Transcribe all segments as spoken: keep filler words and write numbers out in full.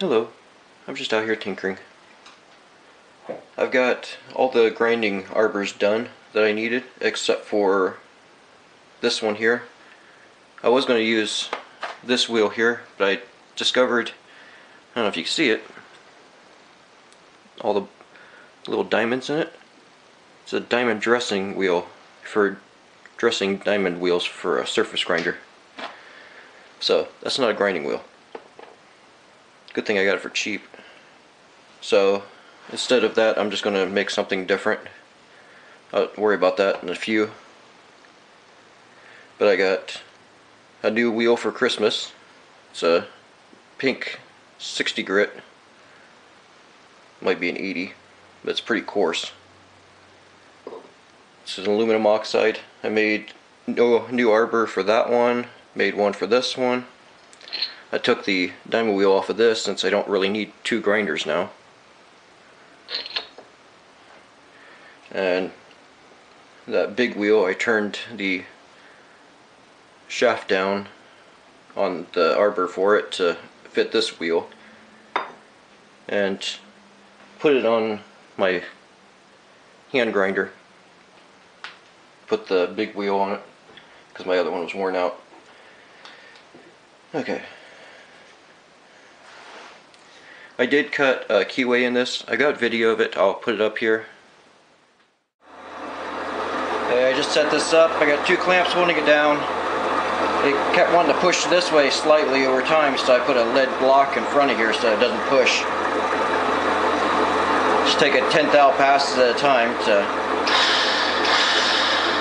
Hello, I'm just out here tinkering. I've got all the grinding arbors done that I needed, except for this one here. I was going to use this wheel here, but I discovered, I don't know if you can see it, all the little diamonds in it. It's a diamond dressing wheel for dressing diamond wheels for a surface grinder. So that's not a grinding wheel. Good thing I got it for cheap. So instead of that, I'm just going to make something different. I'll worry about that in a few. But I got a new wheel for Christmas. It's a pink sixty grit. Might be an eighty, but it's pretty coarse. This is an aluminum oxide. I made no new arbor for that one. Made one for this one. I took the diamond wheel off of this since I don't really need two grinders now. And that big wheel, I turned the shaft down on the arbor for it to fit this wheel and put it on my hand grinder. Put the big wheel on it because my other one was worn out. Okay. I did cut a keyway in this. I got video of it. I'll put it up here. I just set this up. I got two clamps holding it down. It kept wanting to push this way slightly over time, so I put a lead block in front of here so it doesn't push. Just take a tenth out passes at a time to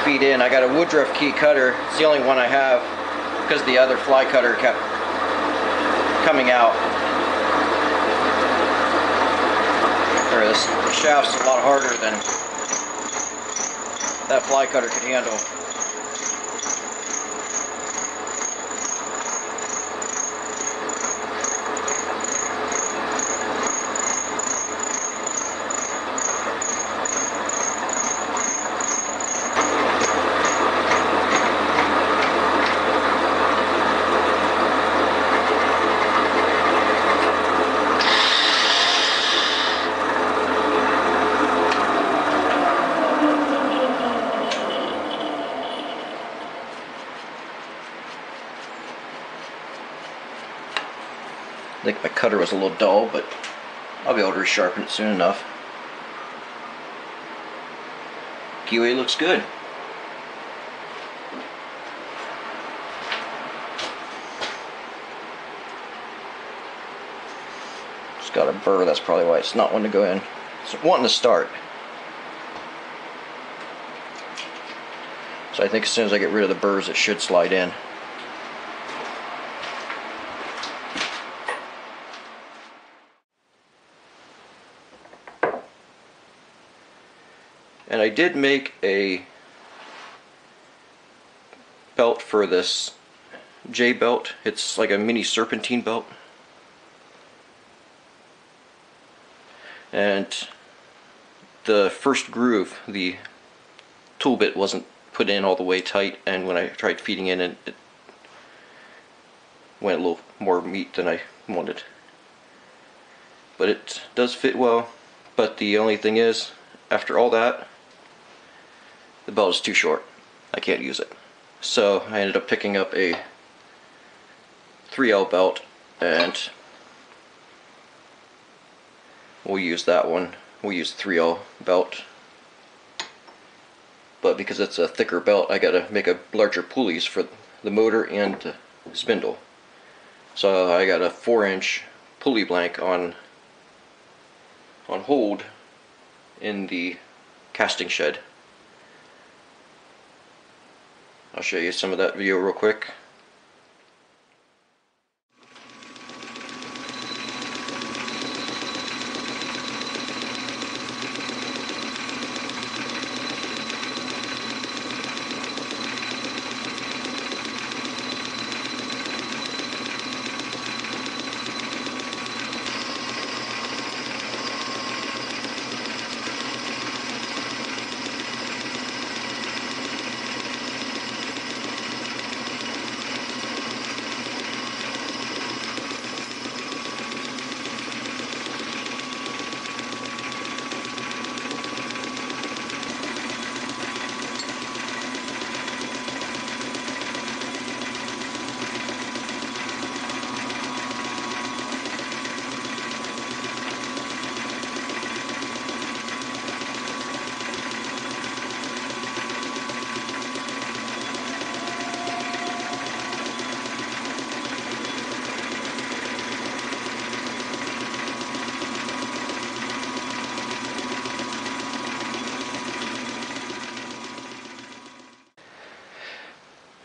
feed in. I got a Woodruff key cutter. It's the only one I have because the other fly cutter kept coming out. This shaft's a lot harder than that fly cutter could handle. I think my cutter was a little dull, but I'll be able to resharpen it soon enough. Keyway looks good. It's got a burr, that's probably why it's not wanting to go in. It's wanting to start. So I think as soon as I get rid of the burrs, it should slide in. And I did make a belt for this J belt. It's like a mini serpentine belt. And the first groove, the tool bit wasn't put in all the way tight, and when I tried feeding in it, it went a little more meat than I wanted. But it does fit well, but the only thing is, after all that, the belt is too short. I can't use it. So I ended up picking up a three L belt, and we'll use that one. We'll use the three L belt. But because it's a thicker belt, I gotta make a larger pulleys for the motor and the spindle. So I got a four inch pulley blank on on hold in the casting shed. I'll show you some of that video real quick.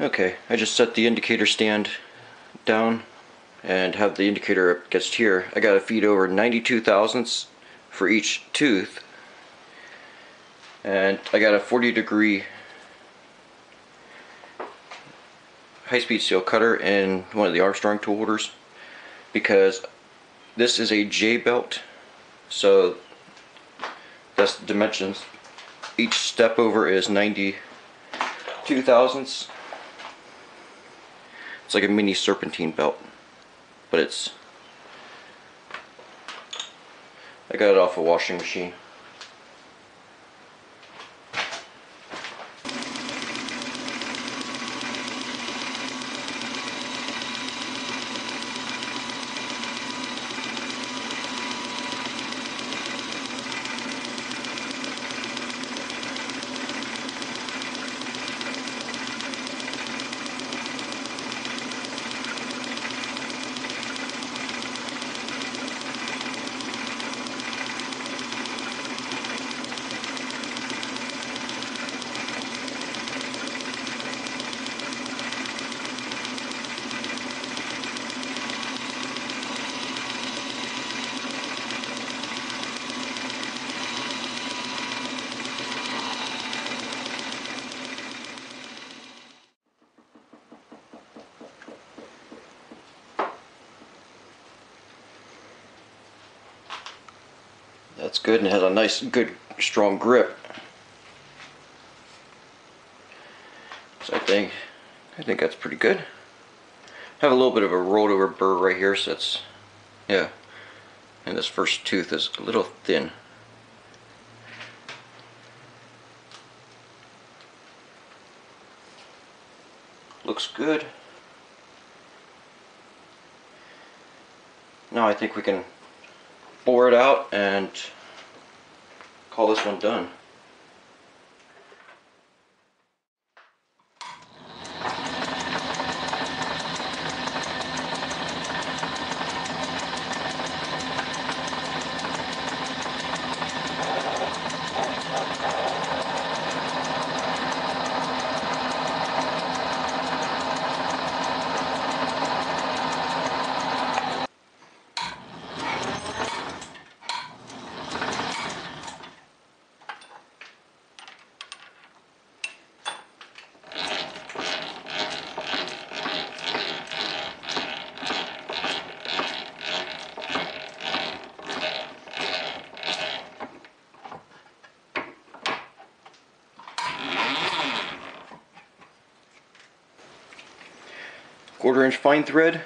Okay, I just set the indicator stand down and have the indicator up against here. I gotta feed over ninety-two thousandths for each tooth, and I got a forty degree high-speed steel cutter in one of the Armstrong tool holders, because this is a J belt, so that's the dimensions. Each step over is ninety-two thousandths. It's like a mini serpentine belt, but it's, I got it off a washing machine. That's good, and it has a nice, good, strong grip. So I think, I think that's pretty good. Have a little bit of a rolled over burr right here, so that's, yeah. And this first tooth is a little thin. Looks good. Now I think we can bore it out and call this one done. Quarter inch fine thread.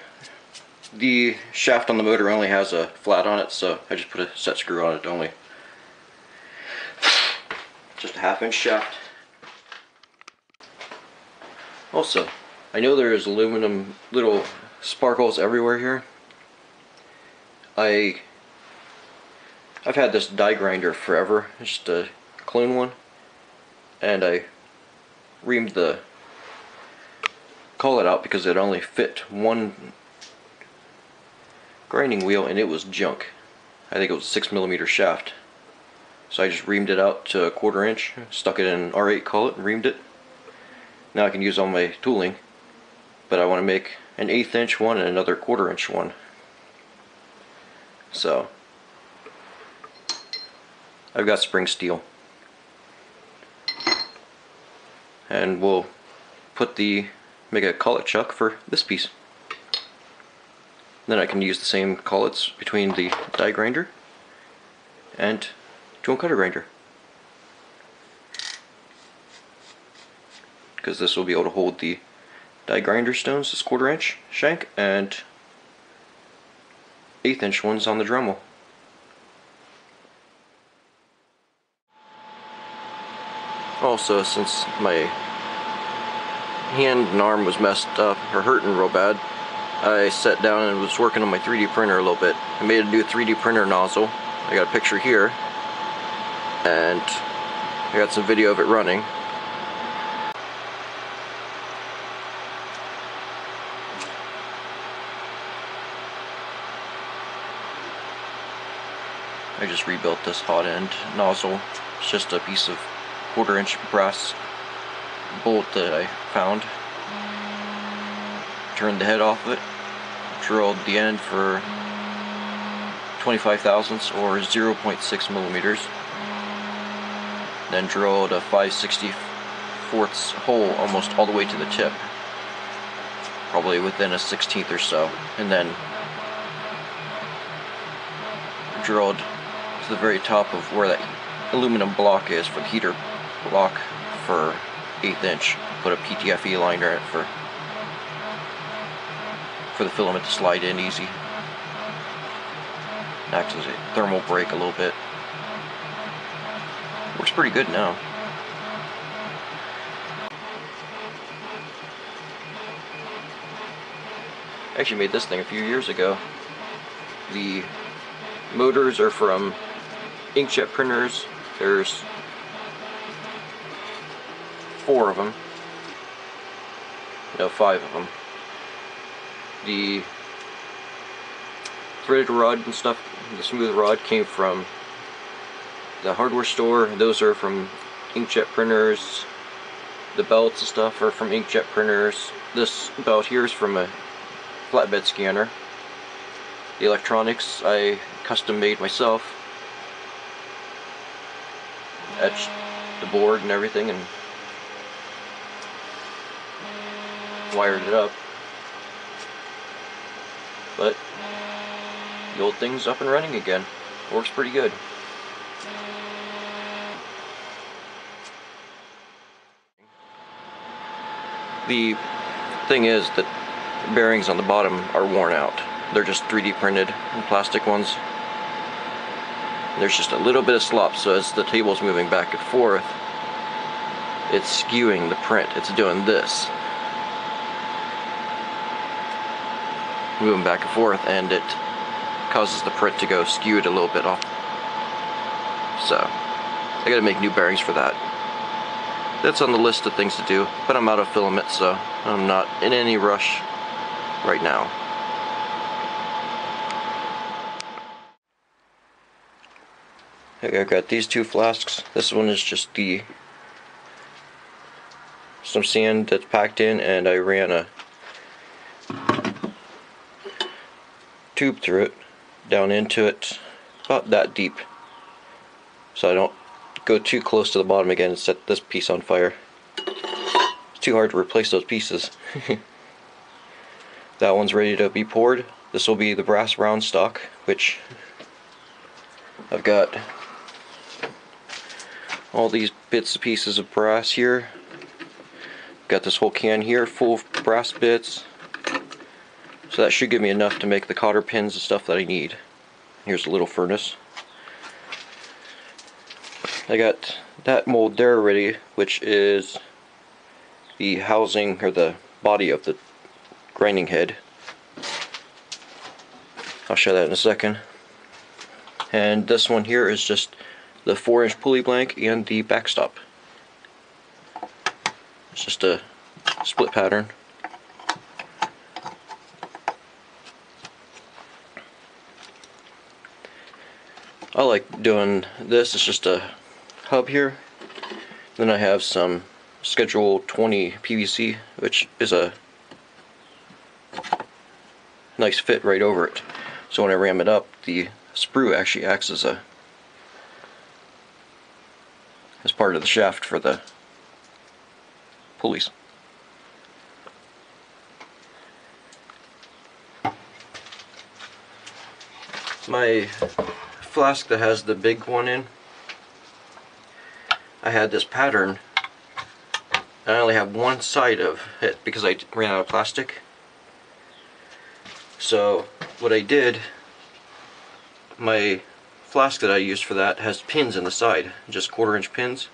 The shaft on the motor only has a flat on it, so I just put a set screw on it only. Just a half inch shaft. Also, I know there's aluminum little sparkles everywhere here. I, I've had this die grinder forever, it's just a clone one, and I reamed the call it out because it only fit one grinding wheel and it was junk. I think it was a six millimeter shaft. So I just reamed it out to a quarter inch, stuck it in an R eight collet and reamed it. Now I can use all my tooling, but I want to make an eighth inch one and another quarter inch one. So I've got spring steel, and we'll put the make a collet chuck for this piece. Then I can use the same collets between the die grinder and tool and cutter grinder, because this will be able to hold the die grinder stones, this quarter inch shank, and eighth inch ones on the Dremel. Also, since my hand and arm was messed up or hurting real bad, I sat down and was working on my three D printer a little bit. I made a new three D printer nozzle. I got a picture here, and I got some video of it running. I just rebuilt this hot end nozzle. It's just a piece of quarter inch brass bolt that I found. turned the head off of it, drilled the end for twenty-five thousandths or zero point six millimeters, then drilled a five sixty-fourths hole almost all the way to the tip, probably within a sixteenth or so, and then drilled to the very top of where that aluminum block is for the heater block for eighth inch. Put a P T F E liner in it for for the filament to slide in easy. Acts as a thermal break a little bit. Works pretty good now. I actually made this thing a few years ago. The motors are from inkjet printers. There's four of them. No, five of them. The threaded rod and stuff, the smooth rod, came from the hardware store. Those are from inkjet printers. The belts and stuff are from inkjet printers. This belt here is from a flatbed scanner. The electronics I custom made myself. Etched the board and everything and wired it up. But the old thing's up and running again. Works pretty good. The thing is that the bearings on the bottom are worn out. They're just three D printed and plastic ones. There's just a little bit of slop, so as the table's moving back and forth, it's skewing the print. It's doing this. Moving back and forth, and it causes the print to go skewed a little bit off. So, I gotta make new bearings for that. That's on the list of things to do, but I'm out of filament, so I'm not in any rush right now. Okay, I've got these two flasks. This one is just the some sand that's packed in, and I ran a tube through it, down into it, about that deep, so I don't go too close to the bottom again and set this piece on fire. It's too hard to replace those pieces. That one's ready to be poured. This will be the brass round stock, which I've got all these bits and pieces of brass here. Got this whole can here full of brass bits. So that should give me enough to make the cotter pins and stuff that I need. Here's a little furnace. I got that mold there already, which is the housing or the body of the grinding head. I'll show that in a second. And this one here is just the four inch pulley blank and the backstop. It's just a split pattern. I like doing this. It's just a hub here. Then I have some Schedule twenty P V C, which is a nice fit right over it. So when I ram it up, the sprue actually acts as a as part of the shaft for the pulleys. My flask that has the big one in, I had this pattern and I only have one side of it because I ran out of plastic. So what I did, my flask that I used for that has pins in the side, just quarter inch pins.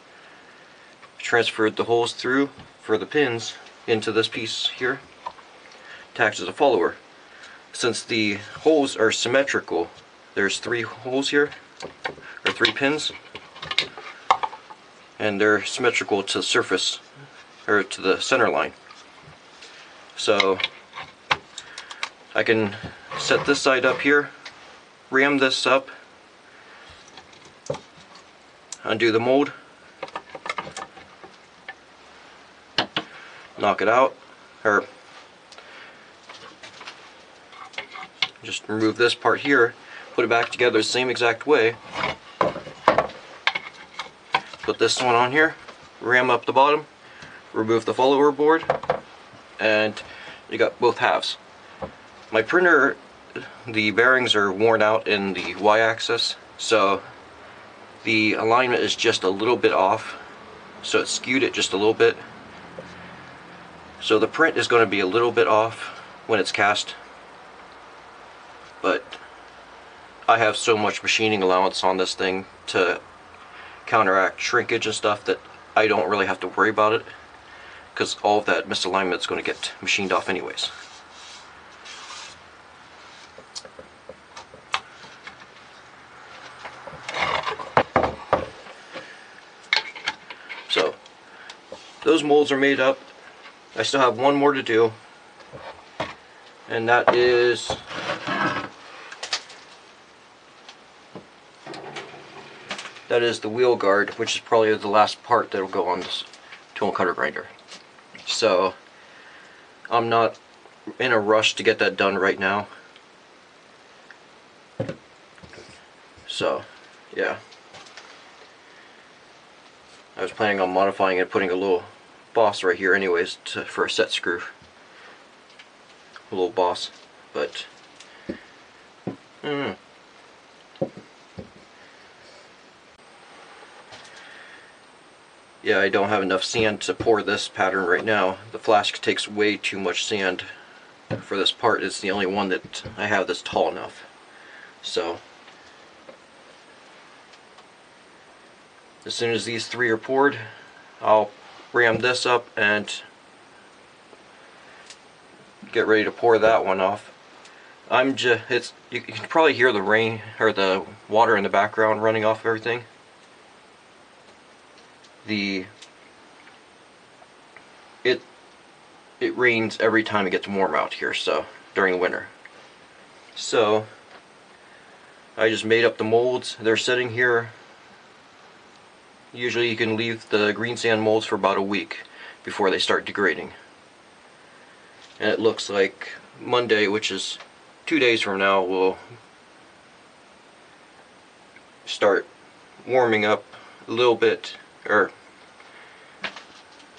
I transferred the holes through for the pins into this piece here, attached as a follower. Since the holes are symmetrical, there's three holes here, or three pins, and they're symmetrical to the surface, or to the center line. So I can set this side up here, ram this up, undo the mold, knock it out, or Just remove this part here, put it back together the same exact way. Put this one on here, ram up the bottom, remove the follower board, and you got both halves. My printer, the bearings are worn out in the y-axis, so the alignment is just a little bit off, so it skewed it just a little bit. So the print is going to be a little bit off when it's cast, but I have so much machining allowance on this thing to counteract shrinkage and stuff that I don't really have to worry about it, because all of that misalignment is going to get machined off anyways. So those molds are made up. I still have one more to do, and that is that is the wheel guard, which is probably the last part that will go on this tool and cutter grinder. So I'm not in a rush to get that done right now. So yeah, I was planning on modifying it, putting a little boss right here anyways to, for a set screw, a little boss, but I don't know. Yeah, I don't have enough sand to pour this pattern right now. The flask takes way too much sand for this part. It's the only one that I have that's tall enough. So as soon as these three are poured, I'll ram this up and get ready to pour that one off. I'm just, it's, you can probably hear the rain or the water in the background running off of everything. The it it rains every time it gets warm out here, so during the winter. So I just made up the molds. They're sitting here. Usually you can leave the green sand molds for about a week before they start degrading. And it looks like Monday, which is two days from now, will start warming up a little bit, or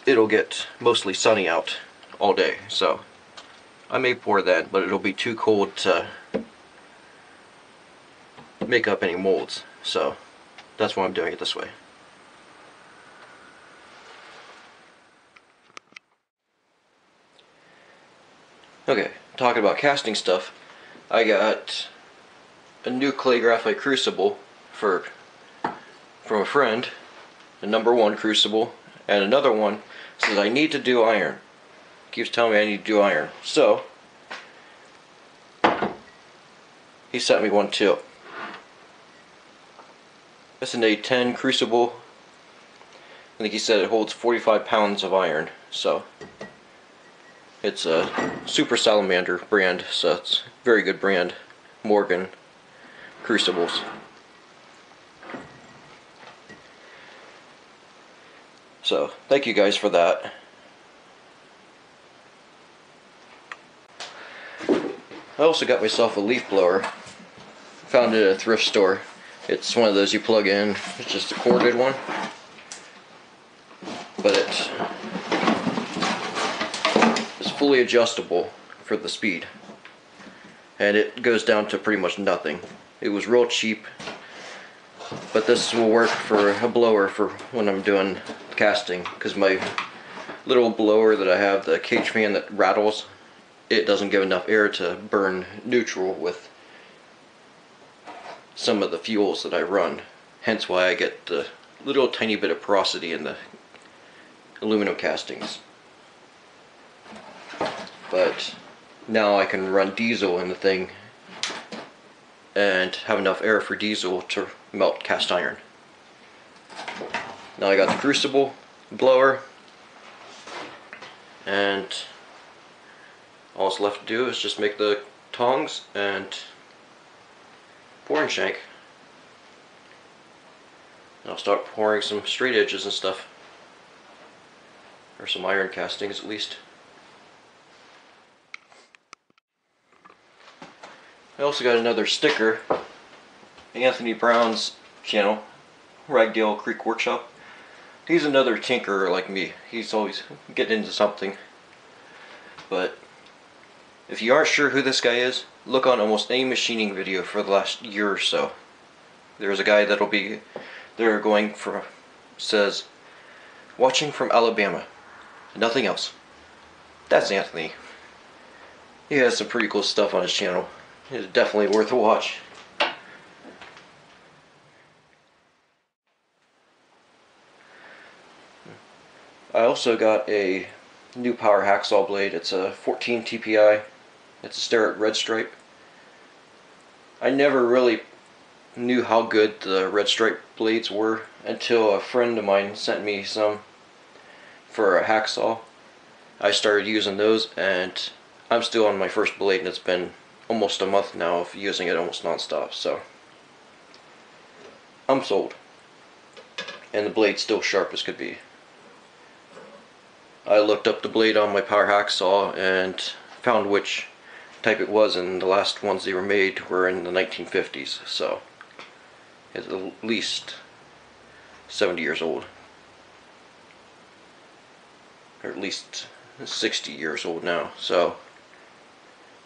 it'll get mostly sunny out all day. So I may pour that, but it'll be too cold to make up any molds. So that's why I'm doing it this way. Okay, talking about casting stuff, I got a new clay graphite crucible for from a friend, a number one crucible, and another one says I need to do iron. Keeps telling me I need to do iron, so he sent me one too. It's an A ten crucible. I think he said it holds forty-five pounds of iron, so. It's a Super Salamander brand, so it's a very good brand. Morgan crucibles. So, thank you guys for that. I also got myself a leaf blower. Found it at a thrift store. It's one of those you plug in. It's just a corded one. But it's fully adjustable for the speed, and it goes down to pretty much nothing. It was real cheap, but this will work for a blower for when I'm doing casting, because my little blower that I have, the cage fan that rattles, it doesn't give enough air to burn neutral with some of the fuels that I run, hence why I get the little tiny bit of porosity in the aluminum castings. But now I can run diesel in the thing and have enough air for diesel to melt cast iron. Now I got the crucible, blower, and all that's left to do is just make the tongs and pouring shank. And I'll start pouring some straight edges and stuff, or some iron castings at least. I also got another sticker, Anthony Brown's channel, Ragdale Creek Workshop. He's another tinkerer like me. He's always getting into something. But if you aren't sure who this guy is, look on almost any machining video for the last year or so. There's a guy that'll be there going for, says, watching from Alabama, nothing else. That's Anthony. He has some pretty cool stuff on his channel. It's definitely worth a watch. I also got a new power hacksaw blade. It's a fourteen T P I. It's a Sterrett Red Stripe. I never really knew how good the Red Stripe blades were until a friend of mine sent me some for a hacksaw. I started using those, and I'm still on my first blade, and it's been almost a month now of using it almost non-stop, so I'm sold. And the blade's still sharp as could be. I looked up the blade on my power hacksaw and found which type it was, and the last ones they were made were in the nineteen fifties, so it's at least seventy years old, or at least sixty years old now, so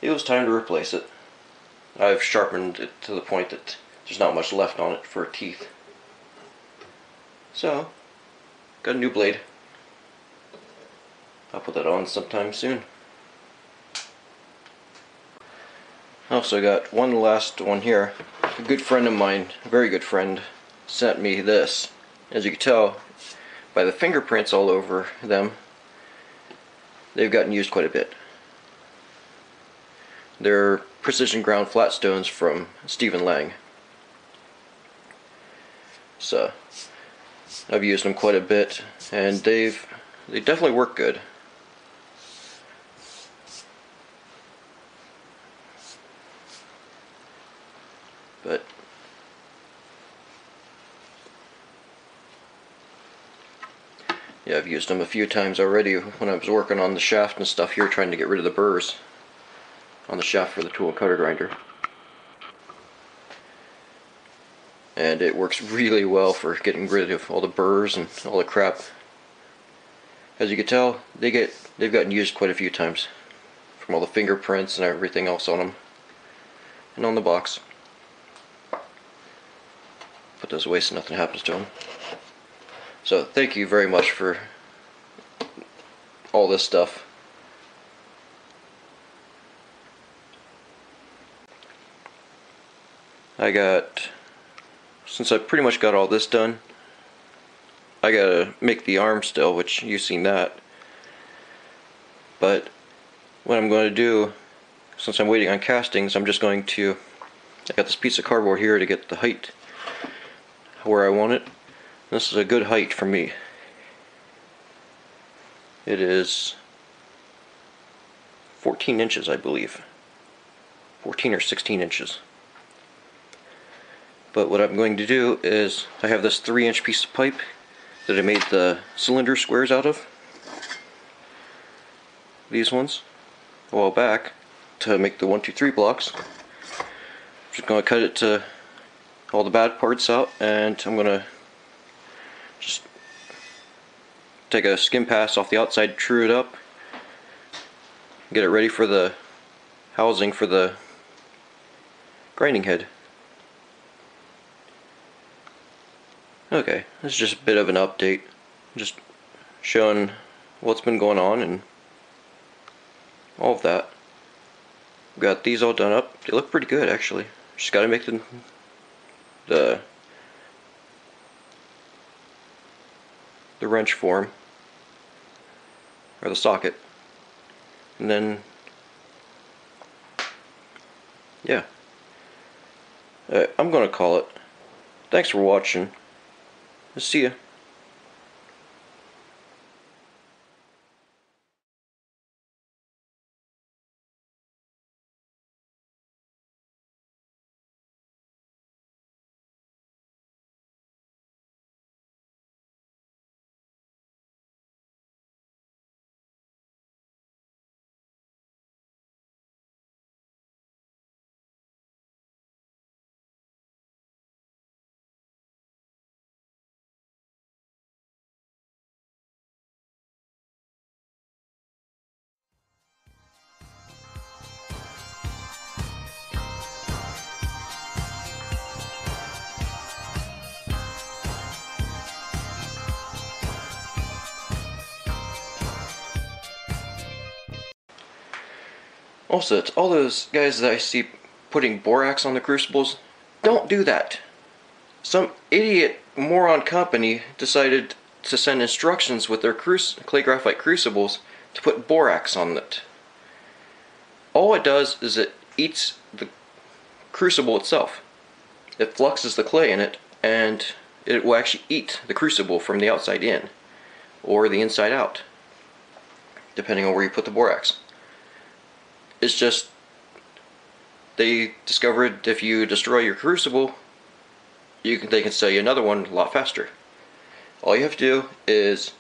it was time to replace it. I've sharpened it to the point that there's not much left on it for teeth. So, got a new blade. I'll put that on sometime soon. I also got one last one here. A good friend of mine, a very good friend, sent me this. As you can tell by the fingerprints all over them, they've gotten used quite a bit. They're precision ground flat stones from Stephen Lang. So I've used them quite a bit, and they've they definitely work good. But yeah, I've used them a few times already when I was working on the shaft and stuff here, trying to get rid of the burrs on the shaft for the tool cutter grinder. And it works really well for getting rid of all the burrs and all the crap. As you can tell, they get they've gotten used quite a few times from all the fingerprints and everything else on them and on the box. Put those away so nothing happens to them. So thank you very much for all this stuff. I got, since I pretty much got all this done, I gotta make the arm still, which you've seen that. But what I'm going to do, since I'm waiting on castings, I'm just going to, I got this piece of cardboard here to get the height where I want it. This is a good height for me. It is fourteen inches, I believe. fourteen or sixteen inches. But what I'm going to do is, I have this three inch piece of pipe that I made the cylinder squares out of, these ones, a while back, to make the one, two, three blocks. I'm just going to cut it to all the bad parts out, and I'm going to just take a skin pass off the outside, true it up, get it ready for the housing for the grinding head. Okay, this is just a bit of an update, just showing what's been going on and all of that. Got these all done up. They look pretty good, actually. Just gotta make them the the wrench form, or the socket, and then yeah, uh, I'm gonna call it. Thanks for watching. See ya. Also, to all those guys that I see putting borax on the crucibles, don't do that. Some idiot moron company decided to send instructions with their clay graphite crucibles to put borax on it. All it does is it eats the crucible itself. It fluxes the clay in it, and it will actually eat the crucible from the outside in, or the inside out, depending on where you put the borax. It's just, they discovered if you destroy your crucible, you can, they can sell you another one a lot faster. All you have to do is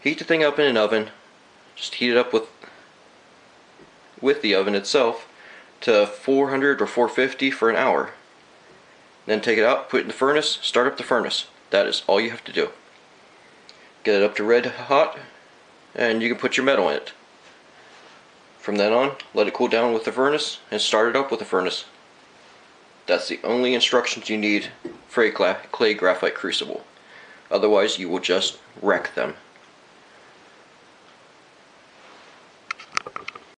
heat the thing up in an oven, just heat it up with with the oven itself to four hundred or four fifty for an hour. Then take it out, put it in the furnace, start up the furnace. That is all you have to do. Get it up to red hot, and you can put your metal in it. From then on, let it cool down with the furnace and start it up with the furnace. That's the only instructions you need for a clay graphite crucible. Otherwise, you will just wreck them.